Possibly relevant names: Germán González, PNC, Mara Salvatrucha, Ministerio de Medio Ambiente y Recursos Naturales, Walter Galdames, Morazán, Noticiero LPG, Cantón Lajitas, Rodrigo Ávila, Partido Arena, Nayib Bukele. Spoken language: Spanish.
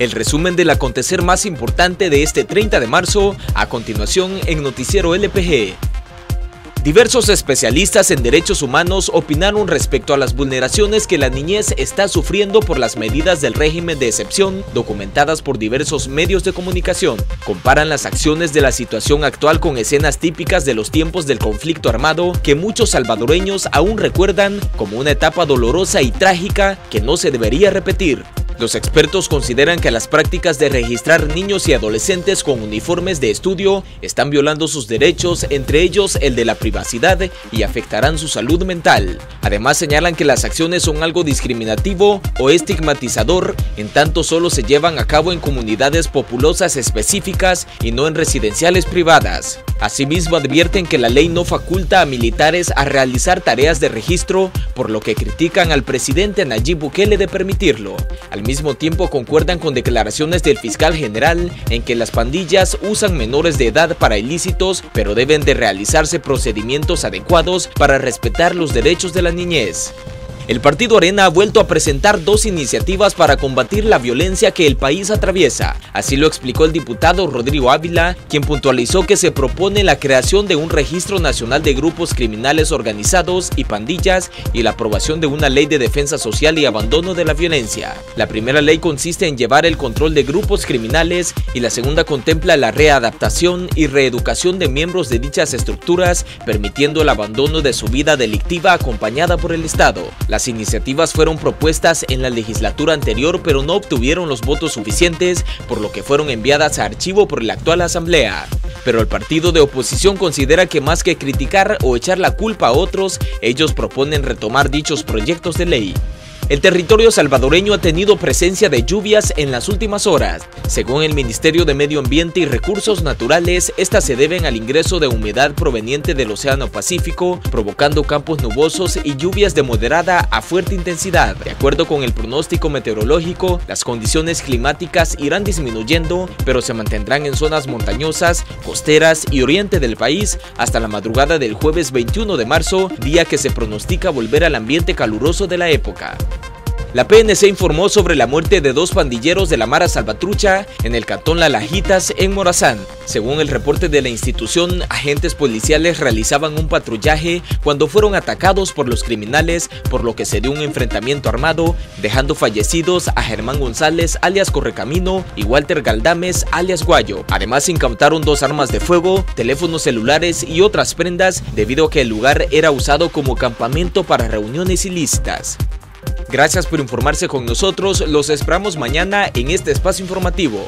El resumen del acontecer más importante de este 30 de marzo, a continuación en Noticiero LPG. Diversos especialistas en derechos humanos opinaron respecto a las vulneraciones que la niñez está sufriendo por las medidas del régimen de excepción documentadas por diversos medios de comunicación. Comparan las acciones de la situación actual con escenas típicas de los tiempos del conflicto armado que muchos salvadoreños aún recuerdan como una etapa dolorosa y trágica que no se debería repetir. Los expertos consideran que las prácticas de registrar niños y adolescentes con uniformes de estudio están violando sus derechos, entre ellos el de la privacidad, y afectarán su salud mental. Además, señalan que las acciones son algo discriminativo o estigmatizador, en tanto solo se llevan a cabo en comunidades populosas específicas y no en residenciales privadas. Asimismo, advierten que la ley no faculta a militares a realizar tareas de registro, por lo que critican al presidente Nayib Bukele de permitirlo. Al mismo tiempo, concuerdan con declaraciones del fiscal general en que las pandillas usan menores de edad para ilícitos, pero deben de realizarse procedimientos adecuados para respetar los derechos de la niñez. El Partido Arena ha vuelto a presentar dos iniciativas para combatir la violencia que el país atraviesa. Así lo explicó el diputado Rodrigo Ávila, quien puntualizó que se propone la creación de un registro nacional de grupos criminales organizados y pandillas y la aprobación de una ley de defensa social y abandono de la violencia. La primera ley consiste en llevar el control de grupos criminales y la segunda contempla la readaptación y reeducación de miembros de dichas estructuras, permitiendo el abandono de su vida delictiva acompañada por el Estado. Las iniciativas fueron propuestas en la legislatura anterior, pero no obtuvieron los votos suficientes, por lo que fueron enviadas a archivo por la actual asamblea. Pero el partido de oposición considera que más que criticar o echar la culpa a otros, ellos proponen retomar dichos proyectos de ley. El territorio salvadoreño ha tenido presencia de lluvias en las últimas horas. Según el Ministerio de Medio Ambiente y Recursos Naturales, estas se deben al ingreso de humedad proveniente del Océano Pacífico, provocando campos nubosos y lluvias de moderada a fuerte intensidad. De acuerdo con el pronóstico meteorológico, las condiciones climáticas irán disminuyendo, pero se mantendrán en zonas montañosas, costeras y oriente del país hasta la madrugada del jueves 21 de marzo, día que se pronostica volver al ambiente caluroso de la época. La PNC informó sobre la muerte de dos pandilleros de la Mara Salvatrucha en el Cantón Lajitas, en Morazán. Según el reporte de la institución, agentes policiales realizaban un patrullaje cuando fueron atacados por los criminales, por lo que se dio un enfrentamiento armado, dejando fallecidos a Germán González, alias Correcamino, y Walter Galdames, alias Guayo. Además, incautaron dos armas de fuego, teléfonos celulares y otras prendas, debido a que el lugar era usado como campamento para reuniones ilícitas. Gracias por informarse con nosotros, los esperamos mañana en este espacio informativo.